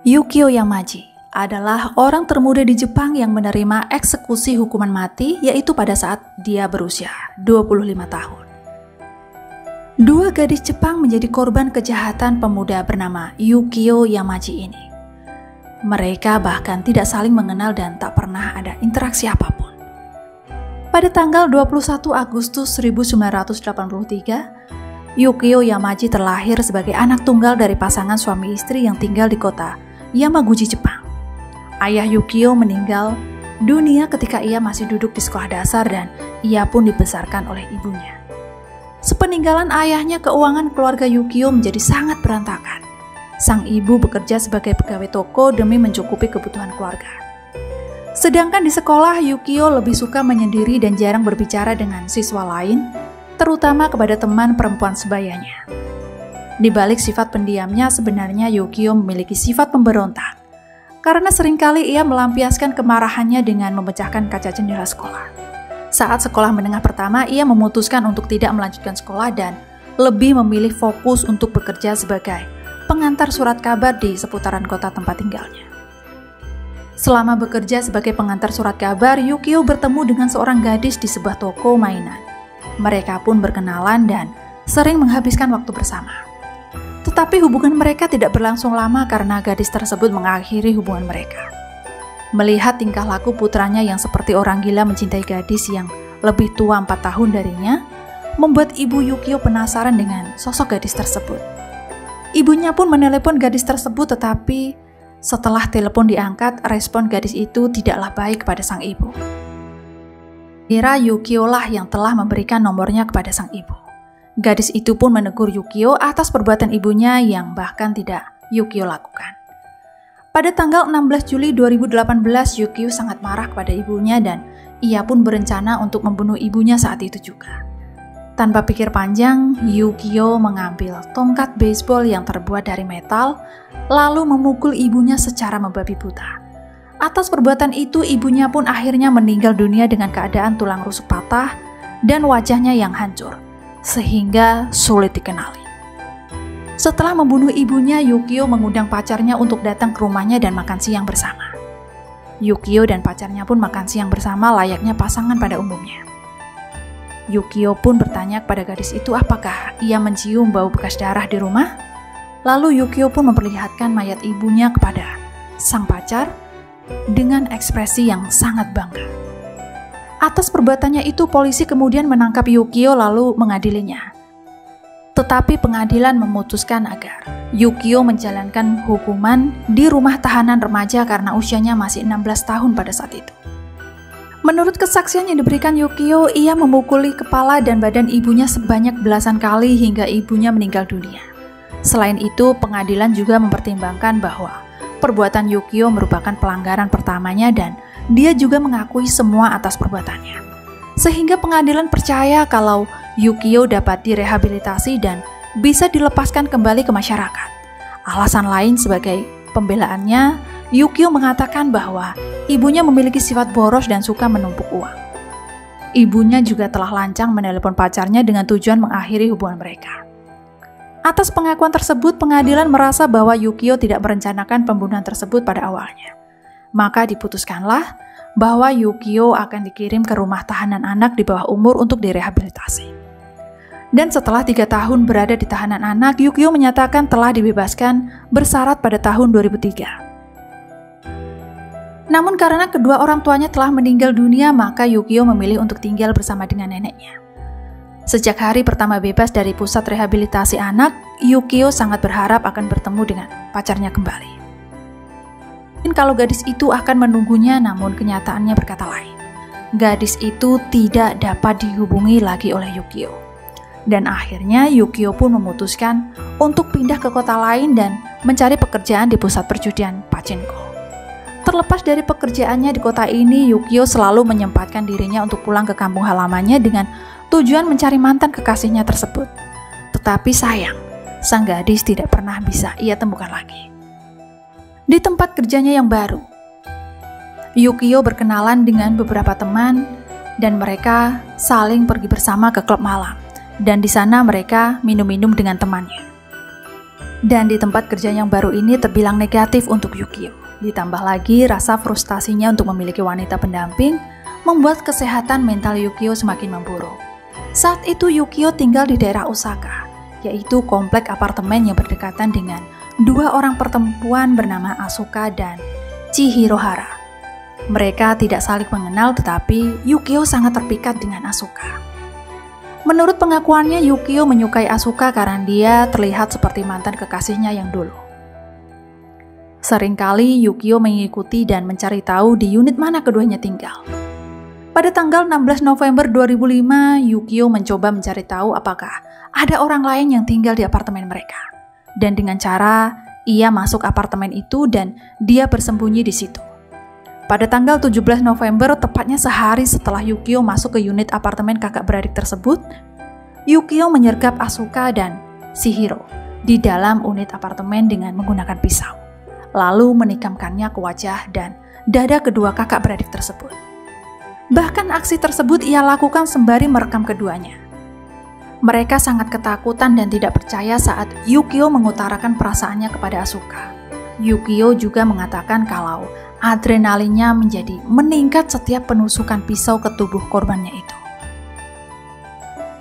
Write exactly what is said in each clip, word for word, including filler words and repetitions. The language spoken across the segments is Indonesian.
Yukio Yamaji adalah orang termuda di Jepang yang menerima eksekusi hukuman mati, yaitu pada saat dia berusia dua puluh lima tahun. Dua gadis Jepang menjadi korban kejahatan pemuda bernama Yukio Yamaji ini. Mereka bahkan tidak saling mengenal dan tak pernah ada interaksi apapun. Pada tanggal dua puluh satu Agustus seribu sembilan ratus delapan puluh tiga, Yukio Yamaji terlahir sebagai anak tunggal dari pasangan suami istri yang tinggal di kota Yamaguchi, Jepang. Ayah Yukio meninggal dunia ketika ia masih duduk di sekolah dasar dan ia pun dibesarkan oleh ibunya. Sepeninggalan ayahnya, keuangan keluarga Yukio menjadi sangat berantakan. Sang ibu bekerja sebagai pegawai toko demi mencukupi kebutuhan keluarga. Sedangkan di sekolah, Yukio lebih suka menyendiri dan jarang berbicara dengan siswa lain, terutama kepada teman perempuan sebayanya. Di balik sifat pendiamnya, sebenarnya Yukio memiliki sifat pemberontak, karena seringkali ia melampiaskan kemarahannya dengan memecahkan kaca jendela sekolah. Saat sekolah menengah pertama, ia memutuskan untuk tidak melanjutkan sekolah dan lebih memilih fokus untuk bekerja sebagai pengantar surat kabar di seputaran kota tempat tinggalnya. Selama bekerja sebagai pengantar surat kabar, Yukio bertemu dengan seorang gadis di sebuah toko mainan. Mereka pun berkenalan dan sering menghabiskan waktu bersama. Tetapi hubungan mereka tidak berlangsung lama karena gadis tersebut mengakhiri hubungan mereka. Melihat tingkah laku putranya yang seperti orang gila mencintai gadis yang lebih tua empat tahun darinya, membuat ibu Yukio penasaran dengan sosok gadis tersebut. Ibunya pun menelepon gadis tersebut, tetapi setelah telepon diangkat, respon gadis itu tidaklah baik kepada sang ibu. Kira Yukio lah yang telah memberikan nomornya kepada sang ibu. Gadis itu pun menegur Yukio atas perbuatan ibunya yang bahkan tidak Yukio lakukan. Pada tanggal enam belas Juli dua ribu delapan belas, Yukio sangat marah kepada ibunya dan ia pun berencana untuk membunuh ibunya saat itu juga. Tanpa pikir panjang, Yukio mengambil tongkat baseball yang terbuat dari metal, lalu memukul ibunya secara membabi buta. Atas perbuatan itu, ibunya pun akhirnya meninggal dunia dengan keadaan tulang rusuk patah dan wajahnya yang hancur, sehingga sulit dikenali. Setelah membunuh ibunya, Yukio mengundang pacarnya untuk datang ke rumahnya dan makan siang bersama. Yukio dan pacarnya pun makan siang bersama layaknya pasangan pada umumnya. Yukio pun bertanya kepada gadis itu apakah ia mencium bau bekas darah di rumah. Lalu Yukio pun memperlihatkan mayat ibunya kepada sang pacar dengan ekspresi yang sangat bangga. Atas perbuatannya itu, polisi kemudian menangkap Yukio lalu mengadilinya. Tetapi pengadilan memutuskan agar Yukio menjalankan hukuman di rumah tahanan remaja karena usianya masih enam belas tahun pada saat itu. Menurut kesaksian yang diberikan Yukio, ia memukuli kepala dan badan ibunya sebanyak belasan kali hingga ibunya meninggal dunia. Selain itu, pengadilan juga mempertimbangkan bahwa perbuatan Yukio merupakan pelanggaran pertamanya dan dia juga mengakui semua atas perbuatannya. Sehingga pengadilan percaya kalau Yukio dapat direhabilitasi dan bisa dilepaskan kembali ke masyarakat. Alasan lain sebagai pembelaannya, Yukio mengatakan bahwa ibunya memiliki sifat boros dan suka menumpuk uang. Ibunya juga telah lancang menelepon pacarnya dengan tujuan mengakhiri hubungan mereka. Atas pengakuan tersebut, pengadilan merasa bahwa Yukio tidak merencanakan pembunuhan tersebut pada awalnya. Maka diputuskanlah bahwa Yukio akan dikirim ke rumah tahanan anak di bawah umur untuk direhabilitasi. Dan setelah tiga tahun berada di tahanan anak, Yukio menyatakan telah dibebaskan bersyarat pada tahun dua ribu tiga. Namun karena kedua orang tuanya telah meninggal dunia, maka Yukio memilih untuk tinggal bersama dengan neneknya. Sejak hari pertama bebas dari pusat rehabilitasi anak, Yukio sangat berharap akan bertemu dengan pacarnya kembali. Dan kalau gadis itu akan menunggunya, namun kenyataannya berkata lain. Gadis itu tidak dapat dihubungi lagi oleh Yukio. Dan akhirnya Yukio pun memutuskan untuk pindah ke kota lain dan mencari pekerjaan di pusat perjudian Pachinko. Terlepas dari pekerjaannya di kota ini, Yukio selalu menyempatkan dirinya untuk pulang ke kampung halamannya dengan tujuan mencari mantan kekasihnya tersebut. Tetapi sayang, sang gadis tidak pernah bisa ia temukan lagi. Di tempat kerjanya yang baru, Yukio berkenalan dengan beberapa teman dan mereka saling pergi bersama ke klub malam. Dan di sana mereka minum-minum dengan temannya. Dan di tempat kerja yang baru ini terbilang negatif untuk Yukio. Ditambah lagi rasa frustasinya untuk memiliki wanita pendamping membuat kesehatan mental Yukio semakin memburuk. Saat itu Yukio tinggal di daerah Osaka, yaitu komplek apartemen yang berdekatan dengan dua orang perempuan bernama Asuka dan Chihiro. Mereka tidak saling mengenal, tetapi Yukio sangat terpikat dengan Asuka. Menurut pengakuannya, Yukio menyukai Asuka karena dia terlihat seperti mantan kekasihnya yang dulu. Seringkali Yukio mengikuti dan mencari tahu di unit mana keduanya tinggal. Pada tanggal enam belas November dua ribu lima, Yukio mencoba mencari tahu apakah ada orang lain yang tinggal di apartemen mereka. Dan dengan cara ia masuk apartemen itu dan dia bersembunyi di situ. Pada tanggal tujuh belas November, tepatnya sehari setelah Yukio masuk ke unit apartemen kakak beradik tersebut, Yukio menyergap Asuka dan Chihiro di dalam unit apartemen dengan menggunakan pisau, lalu menikamkannya ke wajah dan dada kedua kakak beradik tersebut. Bahkan aksi tersebut ia lakukan sembari merekam keduanya. Mereka sangat ketakutan dan tidak percaya saat Yukio mengutarakan perasaannya kepada Asuka. Yukio juga mengatakan kalau adrenalinnya menjadi meningkat setiap penusukan pisau ke tubuh korbannya itu.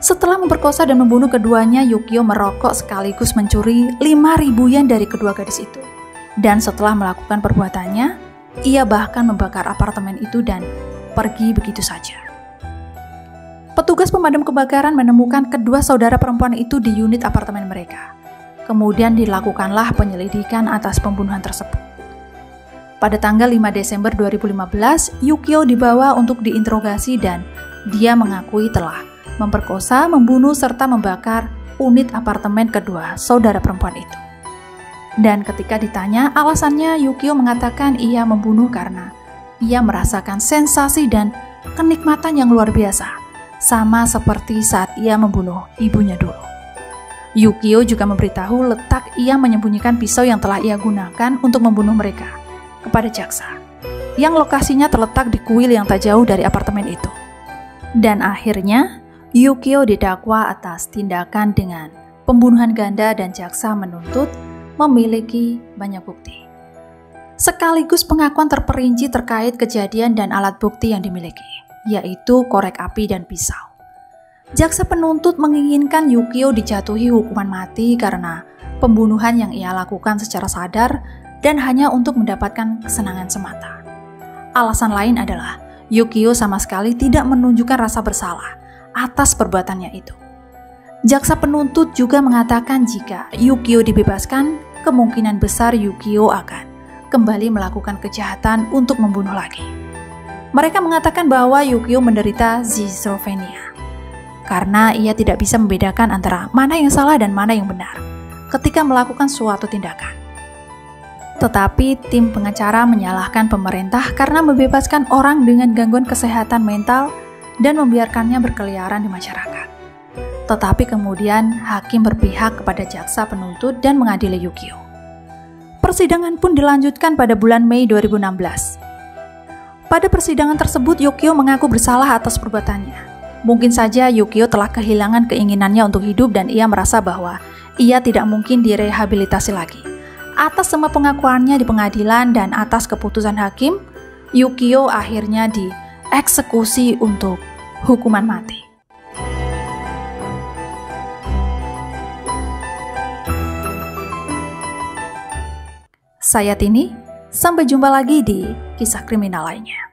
Setelah memperkosa dan membunuh keduanya, Yukio merokok sekaligus mencuri lima ribu yen dari kedua gadis itu. Dan setelah melakukan perbuatannya, ia bahkan membakar apartemen itu dan pergi begitu saja. Petugas pemadam kebakaran menemukan kedua saudara perempuan itu di unit apartemen mereka. Kemudian dilakukanlah penyelidikan atas pembunuhan tersebut. Pada tanggal lima Desember dua ribu lima belas, Yukio dibawa untuk diinterogasi dan dia mengakui telah memperkosa, membunuh, serta membakar unit apartemen kedua saudara perempuan itu. Dan ketika ditanya alasannya, Yukio mengatakan ia membunuh karena ia merasakan sensasi dan kenikmatan yang luar biasa, sama seperti saat ia membunuh ibunya dulu. Yukio juga memberitahu letak ia menyembunyikan pisau yang telah ia gunakan untuk membunuh mereka kepada jaksa, yang lokasinya terletak di kuil yang tak jauh dari apartemen itu. Dan akhirnya, Yukio didakwa atas tindakan dengan pembunuhan ganda dan jaksa menuntut memiliki banyak bukti, sekaligus pengakuan terperinci terkait kejadian dan alat bukti yang dimiliki, yaitu korek api dan pisau. Jaksa penuntut menginginkan Yukio dijatuhi hukuman mati karena pembunuhan yang ia lakukan secara sadar dan hanya untuk mendapatkan kesenangan semata. Alasan lain adalah Yukio sama sekali tidak menunjukkan rasa bersalah atas perbuatannya itu. Jaksa penuntut juga mengatakan jika Yukio dibebaskan, kemungkinan besar Yukio akan kembali melakukan kejahatan untuk membunuh lagi. Mereka mengatakan bahwa Yukio menderita schizophrenia karena ia tidak bisa membedakan antara mana yang salah dan mana yang benar ketika melakukan suatu tindakan. Tetapi tim pengacara menyalahkan pemerintah karena membebaskan orang dengan gangguan kesehatan mental dan membiarkannya berkeliaran di masyarakat. Tetapi kemudian hakim berpihak kepada jaksa penuntut dan mengadili Yukio. Persidangan pun dilanjutkan pada bulan Mei dua ribu enam belas. Pada persidangan tersebut, Yukio mengaku bersalah atas perbuatannya. Mungkin saja Yukio telah kehilangan keinginannya untuk hidup dan ia merasa bahwa ia tidak mungkin direhabilitasi lagi. Atas semua pengakuannya di pengadilan dan atas keputusan hakim, Yukio akhirnya dieksekusi untuk hukuman mati. Saya Tini, sampai jumpa lagi di kisah kriminal lainnya.